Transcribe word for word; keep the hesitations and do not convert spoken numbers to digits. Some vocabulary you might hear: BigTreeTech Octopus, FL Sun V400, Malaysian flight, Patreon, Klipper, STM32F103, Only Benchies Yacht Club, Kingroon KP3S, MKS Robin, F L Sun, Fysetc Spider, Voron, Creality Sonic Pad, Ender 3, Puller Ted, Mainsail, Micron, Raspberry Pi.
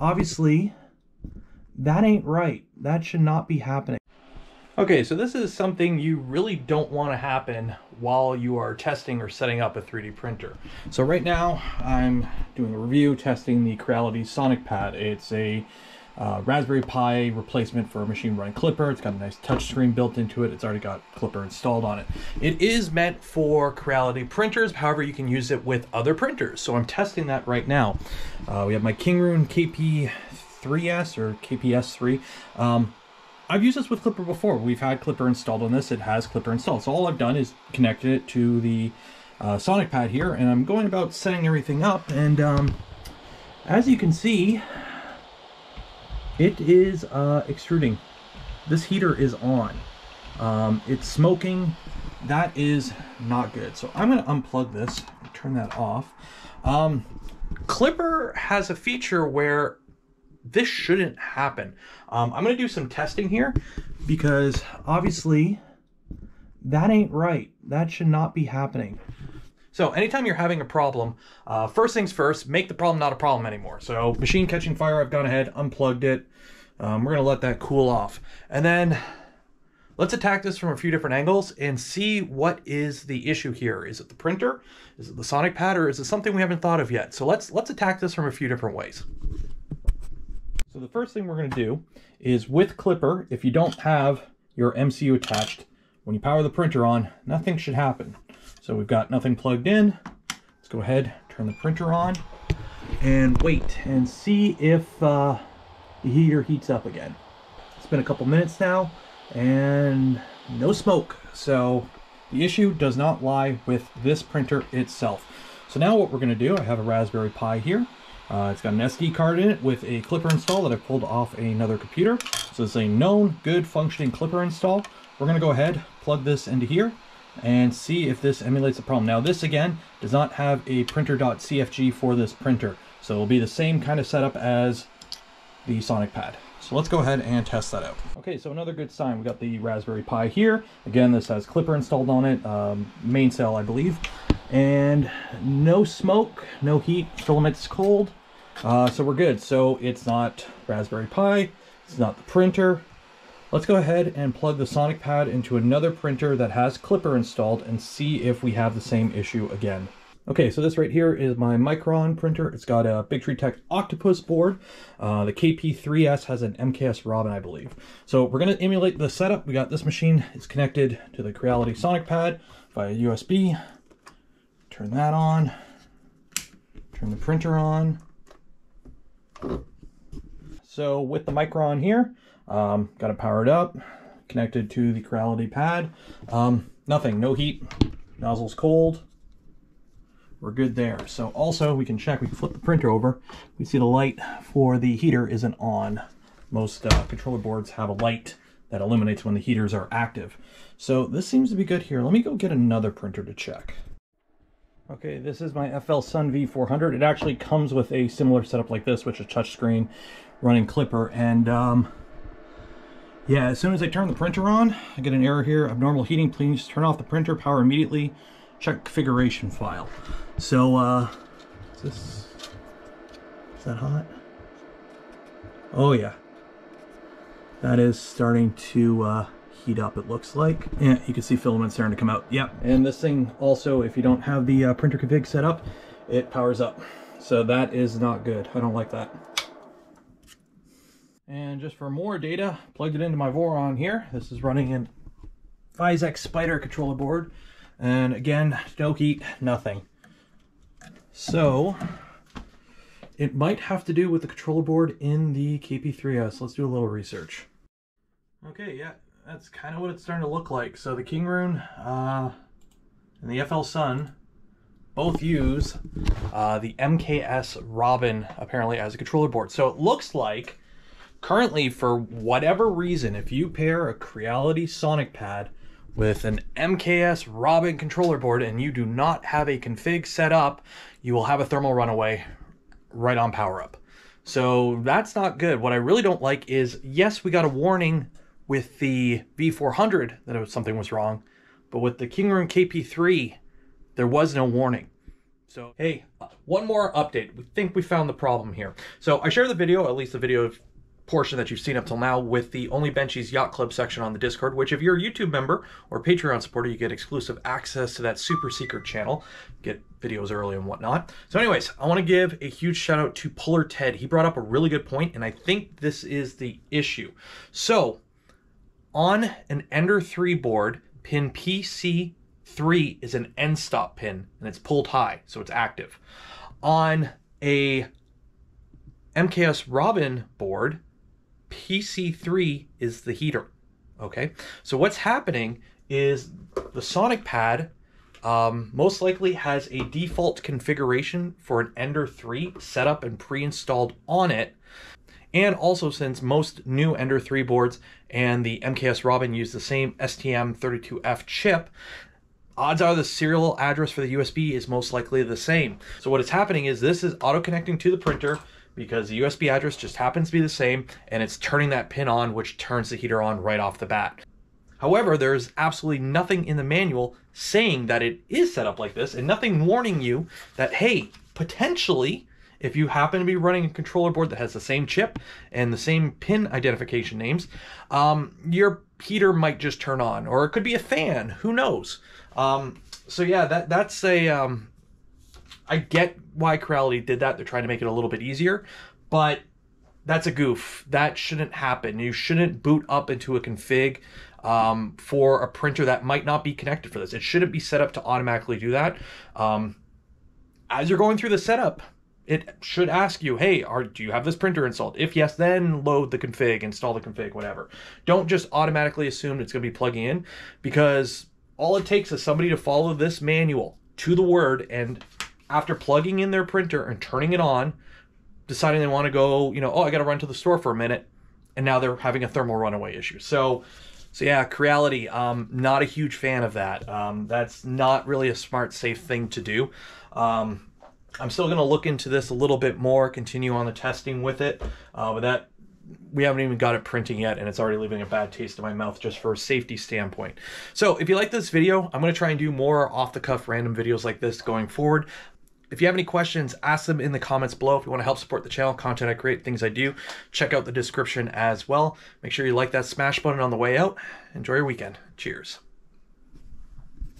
Obviously, that ain't right. That should not be happening. Okay, so this is something you really don't want to happen while you are testing or setting up a three D printer. So right now, I'm doing a review testing the Creality Sonic Pad. It's a uh, Raspberry Pi replacement for a machine running Klipper. It's got a nice touchscreen built into it. It's already got Klipper installed on it. It is meant for Creality printers. However, you can use it with other printers. So I'm testing that right now. Uh, we have my Kingroon K P three S or K P S three. Um, I've used this with Klipper before. We've had Klipper installed on this. It has Klipper installed. So all I've done is connected it to the uh, Sonic Pad here, and I'm going about setting everything up. And um, as you can see, it is uh, extruding. This heater is on. Um, it's smoking. That is not good. So I'm gonna unplug this, turn that off. Um, Klipper has a feature where this shouldn't happen. Um, I'm going to do some testing here because obviously that ain't right. That should not be happening. So anytime you're having a problem, uh, first things first, make the problem not a problem anymore. So machine catching fire, I've gone ahead, unplugged it. Um, we're going to let that cool off. And then let's attack this from a few different angles and see what is the issue here. Is it the printer? Is it the Sonic Pad? Or is it something we haven't thought of yet? So let's, let's attack this from a few different ways. So the first thing we're going to do is with Klipper, if you don't have your M C U attached, when you power the printer on, nothing should happen. So we've got nothing plugged in. Let's go ahead, turn the printer on and wait and see if uh, the heater heats up again. It's been a couple minutes now and no smoke. So the issue does not lie with this printer itself. So now what we're going to do, I have a Raspberry Pi here. Uh, it's got an S D card in it with a Klipper install that I pulled off another computer. So it's a known, good, functioning Klipper install. We're going to go ahead, plug this into here, and see if this emulates the problem. Now this, again, does not have a printer.cfg for this printer. So it'll be the same kind of setup as the Sonic Pad. So let's go ahead and test that out. Okay, so another good sign. We got the Raspberry Pi here. Again, this has Klipper installed on it, um, Mainsail, I believe. And no smoke, no heat, filament's cold. Uh, so we're good. So it's not Raspberry Pi, it's not the printer. Let's go ahead and plug the Sonic Pad into another printer that has Klipper installed and see if we have the same issue again. Okay, so this right here is my Micron printer. It's got a BigTreeTech Octopus board. Uh, the K P three S has an M K S Robin, I believe. So we're gonna emulate the setup. We got this machine, it's connected to the Creality Sonic Pad via U S B. Turn that on, turn the printer on. So with the Micron here, um, got it powered up, connected to the Creality Pad. Um, nothing, no heat, nozzle's cold. We're good there. So also we can check, we can flip the printer over. We see the light for the heater isn't on. Most uh, controller boards have a light that illuminates when the heaters are active. So this seems to be good here. Let me go get another printer to check. Okay, this is my F L Sun V four hundred. It actually comes with a similar setup like this, which is touchscreen running Klipper. And um, yeah, as soon as I turn the printer on, I get an error here, abnormal heating, please turn off the printer, power immediately, check configuration file. So, uh, is this, is that hot? Oh yeah, that is starting to, uh, heat up, it looks like. Yeah, you can see filaments starting to come out. Yep. And this thing also, if you don't have the uh, printer config set up, it powers up. So that is not good. I don't like that. And just for more data, plugged it into my Voron here. This is running in Fysetc Spider controller board. And again, no heat, nothing. So it might have to do with the controller board in the K P three S. Let's do a little research. Okay, yeah. That's kind of what it's starting to look like. So the Kingroon uh, and the F L Sun both use uh, the M K S Robin apparently as a controller board. So it looks like currently, for whatever reason, if you pair a Creality Sonic Pad with an M K S Robin controller board and you do not have a config set up, you will have a thermal runaway right on power up. So that's not good. What I really don't like is, yes, we got a warning with the V four hundred that it was, something was wrong, but with the Kingroon K P three, there was no warning. So, hey, one more update. We think we found the problem here. So I shared the video, at least the video portion that you've seen up till now, with the Only Benchies Yacht Club section on the Discord, which if you're a YouTube member or Patreon supporter, you get exclusive access to that super secret channel. Get videos early and whatnot. So anyways, I want to give a huge shout out to Puller Ted. He brought up a really good point, and I think this is the issue. So on an Ender three board, pin P C three is an end stop pin, and it's pulled high, so it's active. On a M K S Robin board, P C three is the heater, okay? So what's happening is the Sonic Pad um, most likely has a default configuration for an Ender three set up and pre-installed on it. And also, since most new Ender three boards and the M K S Robin use the same S T M thirty-two F chip, odds are the serial address for the U S B is most likely the same. So what is happening is this is auto-connecting to the printer, because the U S B address just happens to be the same, and it's turning that pin on, which turns the heater on right off the bat. However, there's absolutely nothing in the manual saying that it is set up like this, and nothing warning you that, hey, potentially, if you happen to be running a controller board that has the same chip and the same pin identification names, um, your heater might just turn on, or it could be a fan, who knows? Um, so yeah, that that's a... Um, I get why Creality did that. They're trying to make it a little bit easier, but that's a goof. That shouldn't happen. You shouldn't boot up into a config um, for a printer that might not be connected for this. It shouldn't be set up to automatically do that. Um, as you're going through the setup, it should ask you, hey, are, do you have this printer installed? If yes, then load the config, install the config, whatever. Don't just automatically assume it's going to be plugging in, because all it takes is somebody to follow this manual to the word, and after plugging in their printer and turning it on, deciding they want to go, you know, oh, I got to run to the store for a minute, and now they're having a thermal runaway issue. So, so yeah, Creality, um, not a huge fan of that. Um, that's not really a smart, safe thing to do. Um, I'm still going to look into this a little bit more, continue on the testing with it, uh, but that we haven't even got it printing yet, and it's already leaving a bad taste in my mouth just for a safety standpoint. So if you like this video, I'm going to try and do more off-the-cuff random videos like this going forward. If you have any questions, ask them in the comments below. If you want to help support the channel, content I create, things I do, check out the description as well. Make sure you like that smash button on the way out. Enjoy your weekend. Cheers.